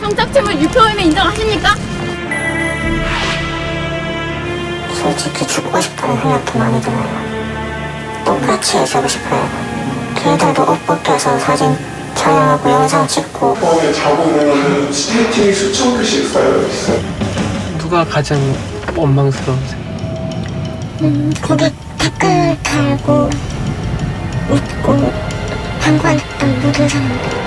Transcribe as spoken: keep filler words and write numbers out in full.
성착취물 유포임을 인정하십니까? 솔직히 죽고 싶은 생각도 많이 들어요. 똑같이 해주고 싶어요. 걔들도 옷 벗겨서 사진 촬영하고 영상 찍고 거기에 잡으면 스테이팅이 수천 개씩 쌓여있어요. 누가 가장 원망스러운지? 음, 거기 댓글 달고 웃고 방관했던 모든 사람들.